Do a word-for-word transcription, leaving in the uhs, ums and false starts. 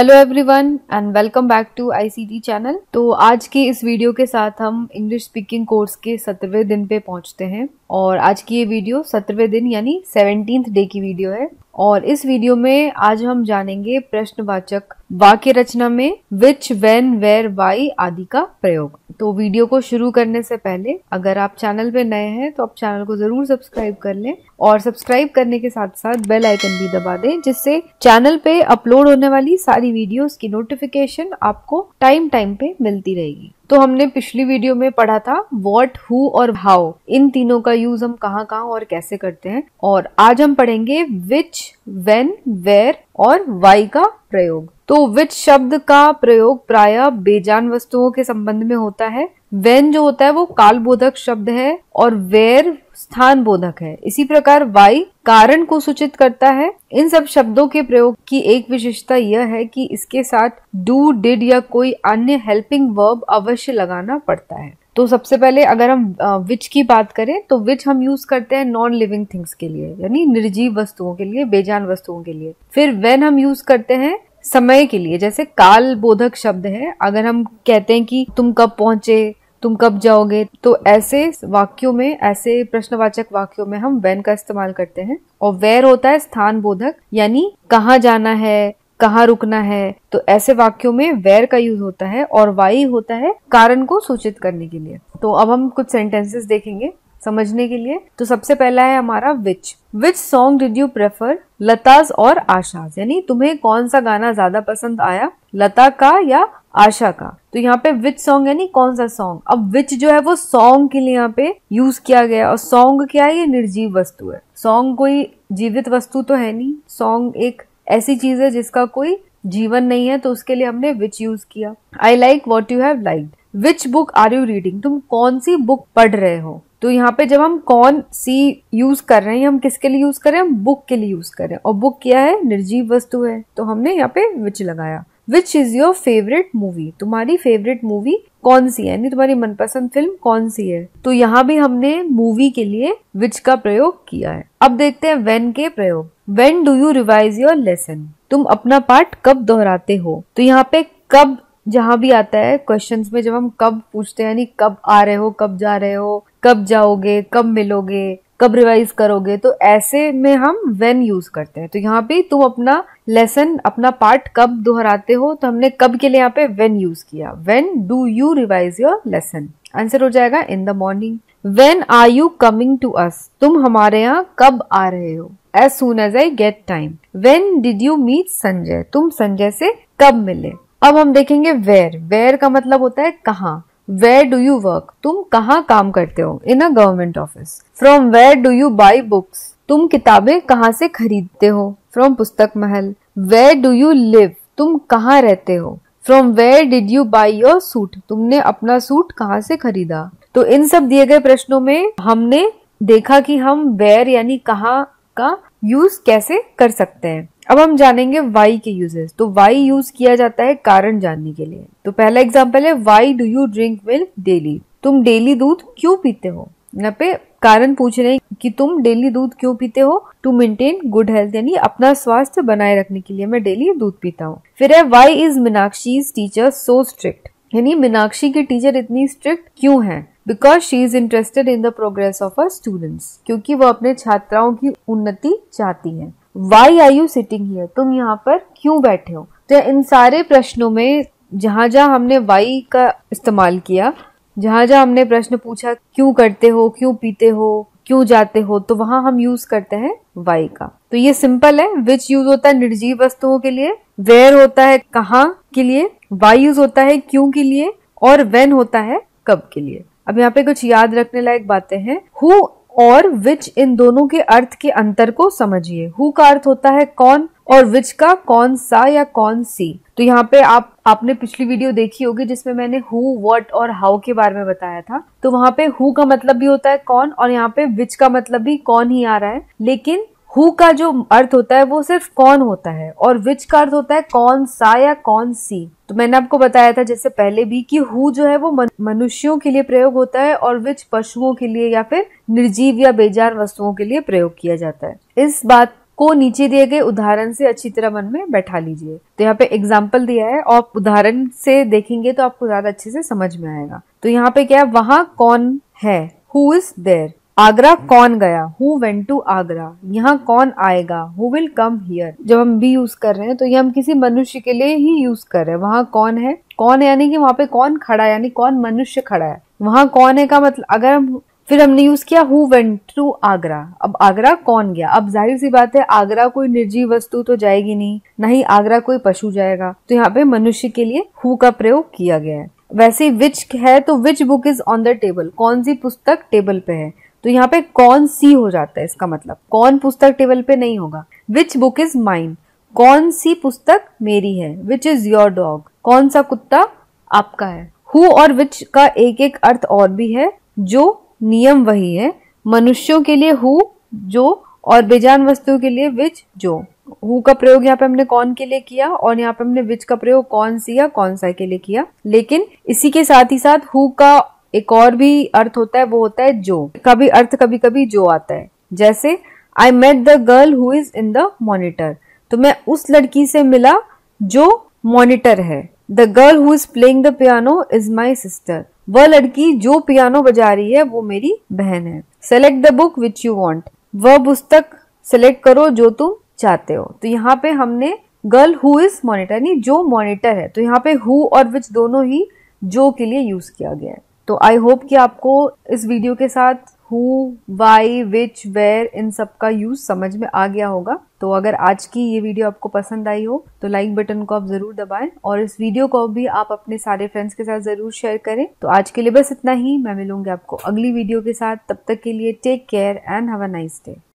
Hello everyone and welcome back to ICT channel. तो आज की इस वीडियो के साथ हम इंग्लिश स्पीकिंग कोर्स के सत्रहवें दिन पे पहुंचते हैं और आज की ये वीडियो सत्रहवें दिन यानी सेवनटीन्थ डे की वीडियो है। और इस वीडियो में आज हम जानेंगे प्रश्नवाचक वाक्य रचना में विच, वेन, वेयर, वाई आदि का प्रयोग। तो वीडियो को शुरू करने से पहले अगर आप चैनल पे नए हैं तो आप चैनल को जरूर सब्सक्राइब कर लें और सब्सक्राइब करने के साथ साथ बेल आइकन भी दबा दें, जिससे चैनल पे अपलोड होने वाली सारी वीडियोस की नोटिफिकेशन आपको टाइम टाइम पे मिलती रहेगी। तो हमने पिछली वीडियो में पढ़ा था व्हाट, हु और हाउ, इन तीनों का यूज हम कहाँ कहाँ और कैसे करते हैं। और आज हम पढ़ेंगे विच, वेन, वेयर और वाई का प्रयोग। तो विच शब्द का प्रयोग प्रायः बेजान वस्तुओं के संबंध में होता है। वेन जो होता है वो कालबोधक शब्द है और वेयर स्थान बोधक है। इसी प्रकार वाई कारण को सूचित करता है। इन सब शब्दों के प्रयोग की एक विशेषता यह है कि इसके साथ डू, डिड या कोई अन्य हेल्पिंग वर्ब अवश्य लगाना पड़ता है। तो सबसे पहले अगर हम विच की बात करें तो विच हम यूज करते हैं नॉन लिविंग थिंग्स के लिए, यानी निर्जीव वस्तुओं के लिए, बेजान वस्तुओं के लिए। फिर वेन हम यूज करते हैं समय के लिए, जैसे काल बोधक शब्द है। अगर हम कहते हैं कि तुम कब पहुंचे, तुम कब जाओगे, तो ऐसे वाक्यों में, ऐसे प्रश्नवाचक वाक्यों में हम वेन का इस्तेमाल करते हैं। और वेयर होता है स्थान बोधक, यानी कहाँ जाना है, कहाँ रुकना है, तो ऐसे वाक्यों में वेयर का यूज होता है। और वाई होता है कारण को सूचित करने के लिए। तो अब हम कुछ सेंटेंसेस देखेंगे समझने के लिए। तो सबसे पहला है हमारा which. Which song did you prefer Lata's और आशाज, यानी तुम्हें कौन सा गाना ज्यादा पसंद आया, लता का या आशा का। तो यहाँ पे विच सॉन्ग यानी कौन सा सॉन्ग। अब विच जो है वो सॉन्ग के लिए यहाँ पे यूज किया गया है। और सॉन्ग क्या है, ये निर्जीव वस्तु है। सॉन्ग कोई जीवित वस्तु तो है नहीं, सॉन्ग एक ऐसी चीज है जिसका कोई जीवन नहीं है, तो उसके लिए हमने विच यूज किया। I like what you have liked. Which book are you reading, तुम कौन सी बुक पढ़ रहे हो। तो यहाँ पे जब हम कौन सी यूज कर रहे हैं, हम किसके लिए यूज कर रहे हैं, हम बुक के लिए यूज कर रहे हैं। और बुक क्या है, निर्जीव वस्तु है, तो हमने यहाँ पे विच लगाया। Which is your favourite movie, तुम्हारी फेवरेट मूवी कौन सी है, यानी तुम्हारी मनपसंद फिल्म कौन सी है। तो यहाँ भी हमने मूवी के लिए विच का प्रयोग किया है। अब देखते हैं वेन के प्रयोग। When do you revise your lesson, तुम अपना पाठ कब दोहराते हो। तो यहाँ पे कब जहाँ भी आता है क्वेश्चंस में, जब हम कब पूछते हैं, यानी कब आ रहे हो, कब जा रहे हो, कब जाओगे, कब मिलोगे, कब रिवाइज करोगे, तो ऐसे में हम वेन यूज करते हैं। तो यहाँ पे तुम अपना लेसन, अपना पार्ट कब दोहराते हो, तो हमने कब के लिए यहाँ पे वेन यूज किया। When do you revise your lesson, answer हो जाएगा in the morning. When are you coming to us, तुम हमारे यहाँ कब आ रहे हो। As soon as I get time. When did you meet Sanjay, तुम संजय से कब मिले। अब हम देखेंगे वेयर। वेयर का मतलब होता है कहाँ। वेयर डू यू वर्क, तुम कहाँ काम करते हो, in a government office. From where do you buy books, तुम किताबें कहाँ से खरीदते हो, फ्रॉम पुस्तक महल। वेयर डू यू लिव, तुम कहाँ रहते हो। From where did you buy your suit, तुमने अपना सूट कहाँ से खरीदा। तो इन सब दिए गए प्रश्नों में हमने देखा कि हम वेयर यानी कहाँ का यूज कैसे कर सकते हैं। अब हम जानेंगे वाई के यूजेस। तो वाई यूज किया जाता है कारण जानने के लिए। तो पहला एग्जांपल है why do you drink milk daily, तुम डेली दूध क्यों पीते हो। यहाँ पे कारण पूछ रहे हैं कि तुम डेली दूध क्यों पीते हो। टू मेंटेन गुड हेल्थ, यानी अपना स्वास्थ्य बनाए रखने के लिए मैं डेली दूध पीता हूँ। फिर है why is Meenakshi's teacher so strict, यानी मीनाक्षी की टीचर इतनी स्ट्रिक्ट क्यों है। Because she is interested in the progress of her students, क्योंकि वो अपने छात्राओं की उन्नति चाहती है। Why are you sitting here, तुम यहाँ पर क्यों बैठे हो। तो इन सारे प्रश्नों में जहां जहां हमने वाई का इस्तेमाल किया, जहां जहां हमने प्रश्न पूछा क्यों करते हो, क्यों पीते हो, क्यों जाते हो, तो वहां हम यूज करते हैं वाई का। तो ये सिंपल है। विच यूज होता है निर्जीव वस्तुओं के लिए, वेयर होता है कहाँ के लिए, वाई यूज होता है क्यों के लिए, और वेन होता है कब के लिए। अब यहाँ पे कुछ याद रखने लायक बातें हैं। हु और विच, इन दोनों के अर्थ के अंतर को समझिए। हु का अर्थ होता है कौन और विच का कौन सा या कौन सी। तो यहाँ पे आप आपने पिछली वीडियो देखी होगी जिसमें मैंने हु, व्हाट और हाउ के बारे में बताया था। तो वहाँ पे हु का मतलब भी होता है कौन और यहाँ पे विच का मतलब भी कौन ही आ रहा है। लेकिन हु का जो अर्थ होता है वो सिर्फ कौन होता है और विच का अर्थ होता है कौन सा या कौन सी। तो मैंने आपको बताया था जैसे पहले भी कि हु जो है वो मनुष्यों के लिए प्रयोग होता है और विच पशुओं के लिए या फिर निर्जीव या बेजान वस्तुओं के लिए प्रयोग किया जाता है। इस बात को नीचे दिए गए उदाहरण से अच्छी तरह मन में बैठा लीजिए। तो यहाँ पे एग्जाम्पल दिया है और उदाहरण से देखेंगे तो आपको ज्यादा अच्छे से समझ में आएगा। तो यहाँ पे क्या है, वहाँ कौन है, हु इज देयर। आगरा कौन गया, हु वेंट टू आगरा। यहाँ कौन आएगा, हु विल कम हियर। जब हम बी यूज कर रहे हैं तो ये हम किसी मनुष्य के लिए ही यूज कर रहे हैं। वहाँ कौन है, कौन यानी कि वहाँ पे कौन खड़ा है, यानी कौन मनुष्य खड़ा है। वहाँ कौन है का मतलब, अगर हम फिर हमने यूज किया हु वेंट टू आगरा। अब आगरा कौन गया, अब जाहिर सी बात है आगरा कोई निर्जीव वस्तु तो जाएगी नहीं, ना ही आगरा कोई पशु जाएगा, तो यहाँ पे मनुष्य के लिए हु का प्रयोग किया गया है। वैसे विच है तो which book is on the table, कौन सी पुस्तक टेबल पे है, तो यहाँ पे कौन सी हो जाता है। इसका मतलब कौन पुस्तक टेबल पे नहीं होगा। विच बुक इज माइन, कौन सी पुस्तक मेरी है। विच इज योर डॉग, कौन सा कुत्ता आपका है। हु और विच का एक एक अर्थ और भी है, जो नियम वही है। मनुष्यों के लिए हु जो और बेजान वस्तुओं के लिए विच जो। हु का प्रयोग यहाँ पे हमने कौन के लिए किया और यहाँ पे हमने विच का प्रयोग कौन सी या कौन सा के लिए किया। लेकिन इसी के साथ ही साथ हु का एक और भी अर्थ होता है, वो होता है जो। कभी अर्थ कभी कभी जो आता है, जैसे I met the girl who is in the monitor, तो मैं उस लड़की से मिला जो मॉनिटर है। The girl who is playing the piano is my sister, वह लड़की जो पियानो बजा रही है वो मेरी बहन है। Select the book which you want, वह पुस्तक सेलेक्ट करो जो तुम चाहते हो। तो यहाँ पे हमने गर्ल हु इज मॉनिटर, यानी जो मॉनिटर है, तो यहाँ पे हु और विच दोनों ही जो के लिए यूज किया गया है। तो आई होप कि आपको इस वीडियो के साथ हु, वाई, विच, वेयर इन सब का यूज समझ में आ गया होगा। तो अगर आज की ये वीडियो आपको पसंद आई हो तो लाइक बटन को आप जरूर दबाएं और इस वीडियो को भी आप अपने सारे फ्रेंड्स के साथ जरूर शेयर करें। तो आज के लिए बस इतना ही, मैं मिलूंगी आपको अगली वीडियो के साथ। तब तक के लिए take care and have a nice day.